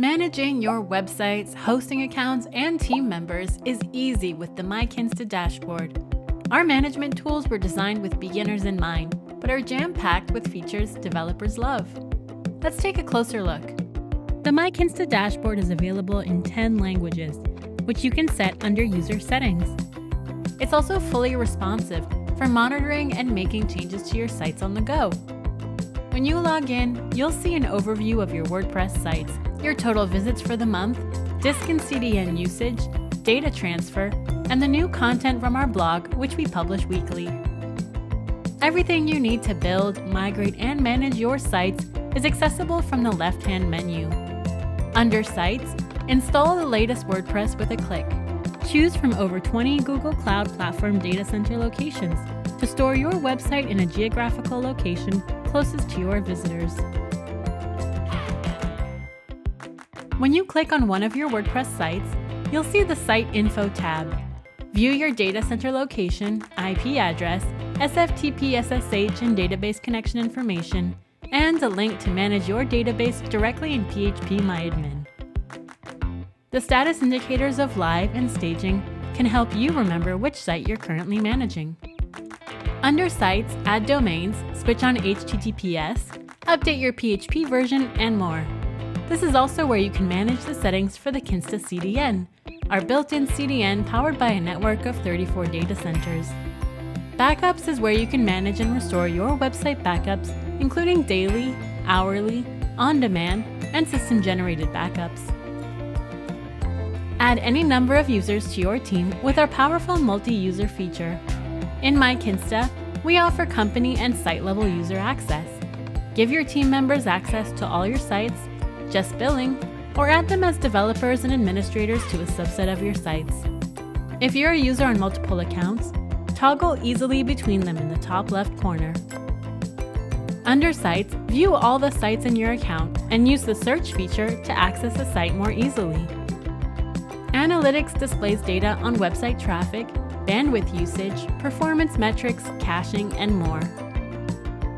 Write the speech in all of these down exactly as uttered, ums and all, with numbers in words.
Managing your websites, hosting accounts, and team members is easy with the MyKinsta dashboard. Our management tools were designed with beginners in mind, but are jam-packed with features developers love. Let's take a closer look. The MyKinsta dashboard is available in ten languages, which you can set under user settings. It's also fully responsive for monitoring and making changes to your sites on the go. When you log in, you'll see an overview of your WordPress sites, your total visits for the month, disk and C D N usage, data transfer, and the new content from our blog, which we publish weekly. Everything you need to build, migrate, and manage your sites is accessible from the left-hand menu. Under Sites, install the latest WordPress with a click. Choose from over twenty Google Cloud Platform data center locations to store your website in a geographical location closest to your visitors. When you click on one of your WordPress sites, you'll see the Site Info tab. View your data center location, I P address, S F T P, S S H, and database connection information, and a link to manage your database directly in phpMyAdmin. The status indicators of live and staging can help you remember which site you're currently managing. Under Sites, add domains, switch on H T T P S, update your P H P version, and more. This is also where you can manage the settings for the Kinsta C D N, our built-in C D N powered by a network of thirty-four data centers. Backups is where you can manage and restore your website backups, including daily, hourly, on-demand, and system-generated backups. Add any number of users to your team with our powerful multi-user feature. In MyKinsta, we offer company and site-level user access. Give your team members access to all your sites, just billing, or add them as developers and administrators to a subset of your sites. If you're a user on multiple accounts, toggle easily between them in the top left corner. Under Sites, view all the sites in your account and use the search feature to access a site more easily. Analytics displays data on website traffic, bandwidth usage, performance metrics, caching, and more.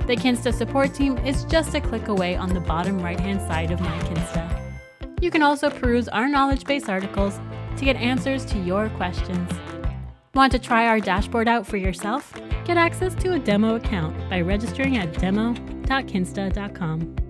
The Kinsta support team is just a click away on the bottom right-hand side of MyKinsta. You can also peruse our knowledge base articles to get answers to your questions. Want to try our dashboard out for yourself? Get access to a demo account by registering at demo dot kinsta dot com.